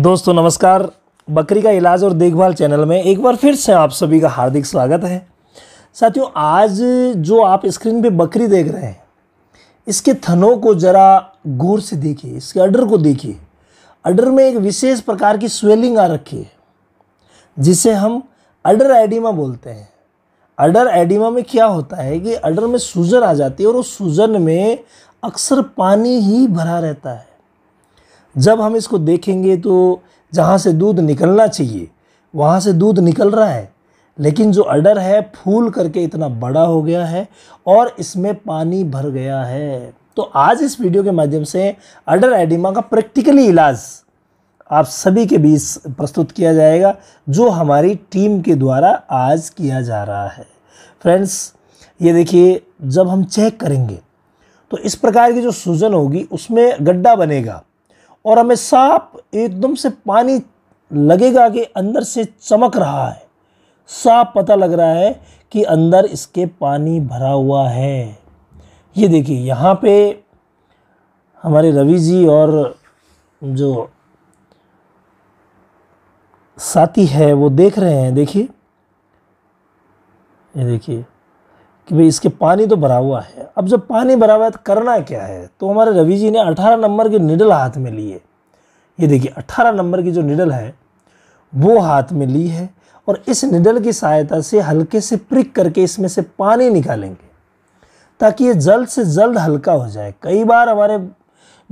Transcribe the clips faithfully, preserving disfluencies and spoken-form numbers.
दोस्तों नमस्कार, बकरी का इलाज और देखभाल चैनल में एक बार फिर से आप सभी का हार्दिक स्वागत है। साथियों, आज जो आप स्क्रीन पे बकरी देख रहे हैं, इसके थनों को ज़रा गौर से देखिए, इसके अडर को देखिए। अडर में एक विशेष प्रकार की स्वेलिंग आ रखी है जिसे हम अडर एडिमा बोलते हैं। अडर एडिमा में क्या होता है कि अडर में सूजन आ जाती है और उस सूजन में अक्सर पानी ही भरा रहता है। जब हम इसको देखेंगे तो जहाँ से दूध निकलना चाहिए वहाँ से दूध निकल रहा है, लेकिन जो अडर है फूल करके इतना बड़ा हो गया है और इसमें पानी भर गया है। तो आज इस वीडियो के माध्यम से अडर एडिमा का प्रैक्टिकली इलाज आप सभी के बीच प्रस्तुत किया जाएगा, जो हमारी टीम के द्वारा आज किया जा रहा है। फ्रेंड्स, ये देखिए, जब हम चेक करेंगे तो इस प्रकार की जो सूजन होगी उसमें गड्ढा बनेगा और हमें साफ एकदम से पानी लगेगा कि अंदर से चमक रहा है। साफ पता लग रहा है कि अंदर इसके पानी भरा हुआ है। ये देखिए, यहाँ पे हमारे रवि जी और जो साथी है वो देख रहे हैं। देखिए, ये देखिए कि भाई इसके पानी तो भरा हुआ है। अब जब पानी भरा हुआ है तो करना क्या है, तो हमारे रवि जी ने अठारह नंबर की निडल हाथ में ली है। ये देखिए, अठारह नंबर की जो निडल है वो हाथ में ली है और इस निडल की सहायता से हल्के से प्रिक करके इसमें से पानी निकालेंगे ताकि ये जल्द से जल्द हल्का हो जाए। कई बार हमारे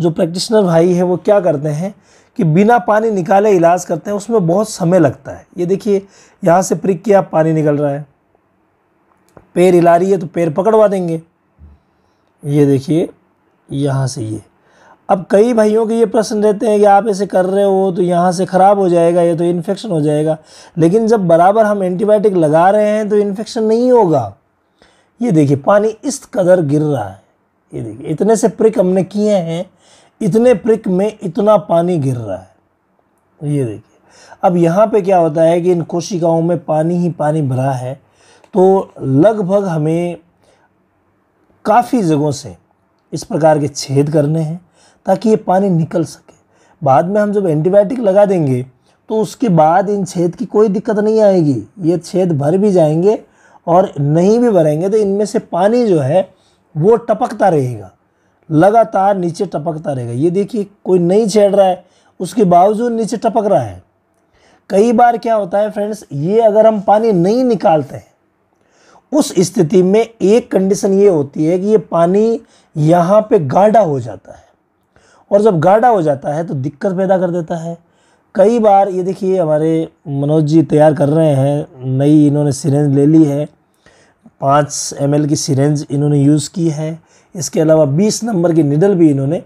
जो प्रैक्टिशनर भाई है वो क्या करते हैं कि बिना पानी निकाले इलाज करते हैं, उसमें बहुत समय लगता है। ये देखिए, यहाँ से प्रिक किया, पानी निकल रहा है। पैर हिला रही है तो पैर पकड़वा देंगे। ये देखिए, यहाँ से ये। अब कई भाइयों के ये प्रश्न रहते हैं कि आप ऐसे कर रहे हो तो यहाँ से ख़राब हो जाएगा, ये तो इन्फेक्शन हो जाएगा। लेकिन जब बराबर हम एंटीबायोटिक लगा रहे हैं तो इन्फेक्शन नहीं होगा। ये देखिए, पानी इस कदर गिर रहा है। ये देखिए, इतने से प्रिक हमने किए हैं, इतने प्रिक में इतना पानी गिर रहा है। ये देखिए, अब यहाँ पर क्या होता है कि इन कोशिकाओं में पानी ही पानी भरा है, तो लगभग हमें काफ़ी जगहों से इस प्रकार के छेद करने हैं ताकि ये पानी निकल सके। बाद में हम जब एंटीबायोटिक लगा देंगे तो उसके बाद इन छेद की कोई दिक्कत नहीं आएगी। ये छेद भर भी जाएंगे और नहीं भी भरेंगे तो इनमें से पानी जो है वो टपकता रहेगा, लगातार नीचे टपकता रहेगा। ये देखिए, कोई नहीं छेड़ रहा है, उसके बावजूद नीचे टपक रहा है। कई बार क्या होता है फ्रेंड्स, ये अगर हम पानी नहीं निकालते हैं उस स्थिति में एक कंडीशन ये होती है कि ये पानी यहाँ पे गाढ़ा हो जाता है और जब गाढ़ा हो जाता है तो दिक्कत पैदा कर देता है। कई बार ये देखिए, हमारे मनोज जी तैयार कर रहे हैं, नई इन्होंने सिरेंज ले ली है, पाँच एम एल की सिरेंज इन्होंने यूज़ की है। इसके अलावा बीस नंबर की निडल भी इन्होंने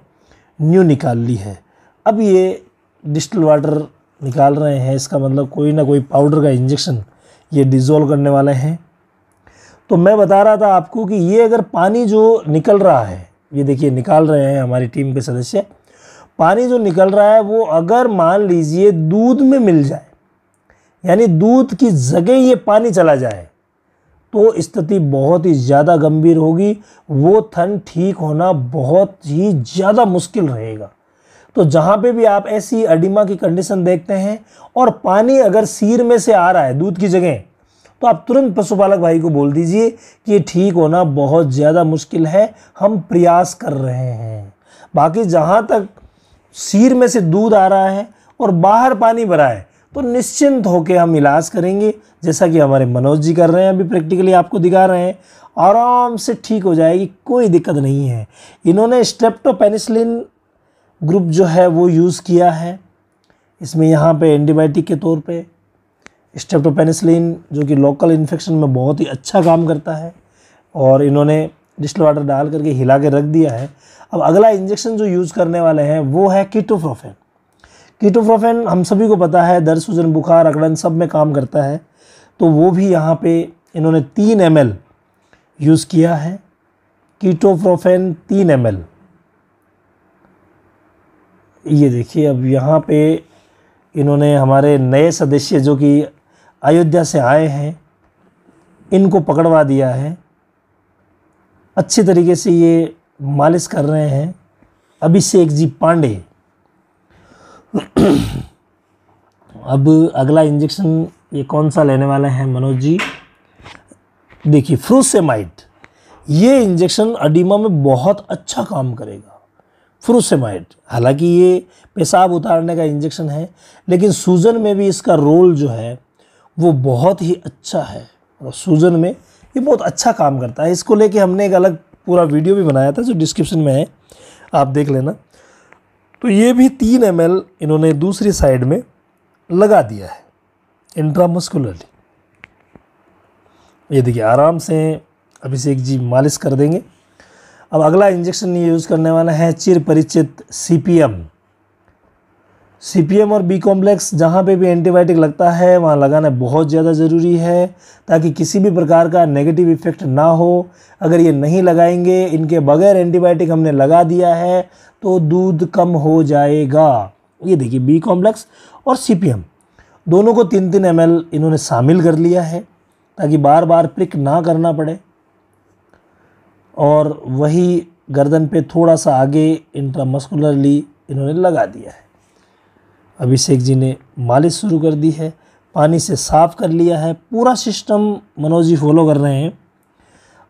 न्यू निकाल ली है। अब ये डिस्टिल वाटर निकाल रहे हैं, इसका मतलब कोई ना कोई पाउडर का इंजेक्शन ये डिज़ोल्व करने वाले हैं। तो मैं बता रहा था आपको कि ये अगर पानी जो निकल रहा है, ये देखिए निकाल रहे हैं हमारी टीम के सदस्य, पानी जो निकल रहा है वो अगर मान लीजिए दूध में मिल जाए, यानी दूध की जगह ये पानी चला जाए, तो स्थिति बहुत ही ज़्यादा गंभीर होगी। वो थन ठीक होना बहुत ही ज़्यादा मुश्किल रहेगा। तो जहाँ पे भी आप ऐसी एडिमा की कंडीशन देखते हैं और पानी अगर सीर में से आ रहा है दूध की जगह, तो आप तुरंत पशुपालक भाई को बोल दीजिए कि ये ठीक होना बहुत ज़्यादा मुश्किल है, हम प्रयास कर रहे हैं। बाकी जहाँ तक सीर में से दूध आ रहा है और बाहर पानी भरा है तो निश्चिंत होकर हम इलाज करेंगे, जैसा कि हमारे मनोज जी कर रहे हैं, अभी प्रैक्टिकली आपको दिखा रहे हैं। आराम से ठीक हो जाएगी, कोई दिक्कत नहीं है। इन्होंने स्ट्रेप्टोपेनिसिलिन ग्रुप जो है वो यूज़ किया है, इसमें यहाँ पर एंटीबायोटिक के तौर पर स्ट्रेप्टोपेनिसिलिन, जो कि लोकल इन्फेक्शन में बहुत ही अच्छा काम करता है, और इन्होंने डिस्टिल वाटर डाल करके हिला के रख दिया है। अब अगला इंजेक्शन जो यूज़ करने वाले हैं वो है कीटोप्रोफेन। कीटोप्रोफेन हम सभी को पता है, दर्द, सूजन, बुखार, अकड़न सब में काम करता है। तो वो भी यहाँ पे इन्होंने तीन एम एल यूज़ किया है, कीटोप्रोफेन तीन एम एल। ये देखिए, अब यहाँ पर इन्होंने हमारे नए सदस्य जो कि अयोध्या से आए हैं इनको पकड़वा दिया है। अच्छे तरीके से ये मालिश कर रहे हैं अभिषेक जी पांडे। अब अगला इंजेक्शन ये कौन सा लेने वाले हैं मनोज जी? देखिए फ्रूसेमाइड, ये इंजेक्शन एडिमा में बहुत अच्छा काम करेगा। फ्रूसेमाइड हालांकि ये पेशाब उतारने का इंजेक्शन है, लेकिन सूजन में भी इसका रोल जो है वो बहुत ही अच्छा है और सूजन में ये बहुत अच्छा काम करता है। इसको लेके हमने एक अलग पूरा वीडियो भी बनाया था जो डिस्क्रिप्शन में है, आप देख लेना। तो ये भी तीन एम एल इन्होंने दूसरी साइड में लगा दिया है इंट्रामस्कुलरली। ये देखिए आराम से अभिषेक जी मालिश कर देंगे। अब अगला इंजेक्शन ये यूज़ करने वाला है चिर परिचित सीपीएम। सीपीएम और बी कॉम्प्लेक्स जहाँ पे भी एंटीबायोटिक लगता है वहाँ लगाना बहुत ज़्यादा ज़रूरी है ताकि किसी भी प्रकार का नेगेटिव इफेक्ट ना हो। अगर ये नहीं लगाएंगे, इनके बगैर एंटीबायोटिक हमने लगा दिया है, तो दूध कम हो जाएगा। ये देखिए बी कॉम्प्लेक्स और सीपीएम दोनों को तीन तीन एम एल इन्होंने शामिल कर लिया है ताकि बार बार प्रिक ना करना पड़े। और वही गर्दन पे थोड़ा सा आगे इंट्रामस्कुलरली इन्होंने लगा दिया है। अभिषेक जी ने मालिश शुरू कर दी है, पानी से साफ़ कर लिया है, पूरा सिस्टम मनोज जी फॉलो कर रहे हैं।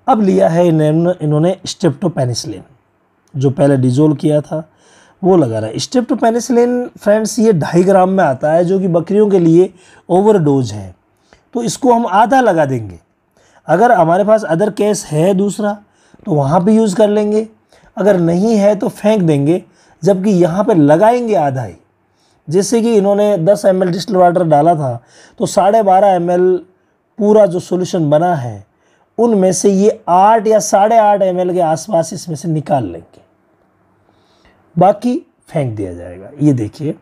अब लिया है इन्होंने स्ट्रेप्टोपेनिसिलिन, जो पहले डिजोल्व किया था वो लगा रहा है। स्ट्रेप्टोपेनिसिलिन फ्रेंड्स ये ढाई ग्राम में आता है जो कि बकरियों के लिए ओवरडोज है, तो इसको हम आधा लगा देंगे। अगर हमारे पास अदर केस है दूसरा तो वहाँ भी यूज़ कर लेंगे, अगर नहीं है तो फेंक देंगे। जबकि यहाँ पे लगाएंगे आधा ही, जैसे कि इन्होंने दस एम एल डिस्टिल वाटर डाला था तो साढ़े बारह एम एल पूरा जो सॉल्यूशन बना है उनमें से ये आठ या साढ़े आठ एम एल के आसपास इसमें से निकाल लेंगे, बाकी फेंक दिया जाएगा। ये देखिए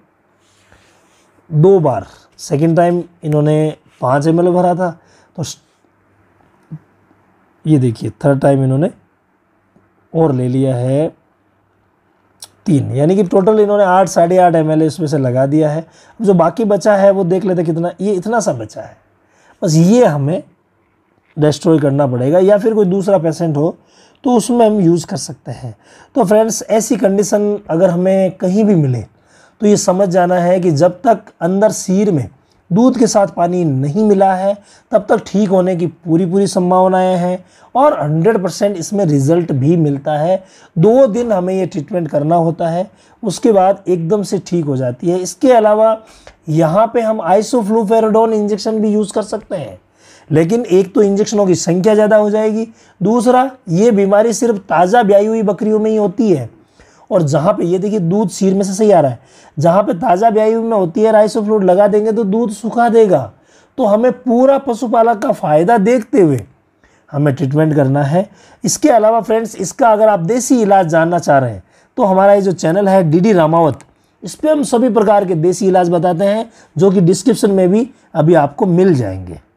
दो बार, सेकेंड टाइम इन्होंने पाँच एम एल भरा था तो ये देखिए थर्ड टाइम इन्होंने और ले लिया है तीन, यानी कि टोटल इन्होंने आठ साढ़े आठ एम एल इसमें से लगा दिया है। जो बाकी बचा है वो देख लेते कितना, ये इतना सा बचा है, बस ये हमें डिस्ट्रॉय करना पड़ेगा या फिर कोई दूसरा पेशेंट हो तो उसमें हम यूज़ कर सकते हैं। तो फ्रेंड्स ऐसी कंडीशन अगर हमें कहीं भी मिले तो ये समझ जाना है कि जब तक अंदर सीर में दूध के साथ पानी नहीं मिला है तब तक ठीक होने की पूरी पूरी संभावनाएं हैं और सौ परसेंट इसमें रिज़ल्ट भी मिलता है। दो दिन हमें ये ट्रीटमेंट करना होता है, उसके बाद एकदम से ठीक हो जाती है। इसके अलावा यहाँ पे हम आइसोफ्लूफेराडोन इंजेक्शन भी यूज़ कर सकते हैं, लेकिन एक तो इंजेक्शनों की संख्या ज़्यादा हो जाएगी, दूसरा ये बीमारी सिर्फ ताज़ा ब्याई हुई बकरियों में ही होती है। और जहाँ पे ये देखिए दूध सीर में से सही आ रहा है, जहाँ पे ताज़ा ब्याई में होती है राइसोफ्लूड लगा देंगे तो दूध सुखा देगा। तो हमें पूरा पशुपालक का फ़ायदा देखते हुए हमें ट्रीटमेंट करना है। इसके अलावा फ्रेंड्स इसका अगर आप देसी इलाज जानना चाह रहे हैं तो हमारा ये जो चैनल है डीडी रामावत, इस पर हम सभी प्रकार के देसी इलाज बताते हैं जो कि डिस्क्रिप्शन में भी अभी आपको मिल जाएंगे।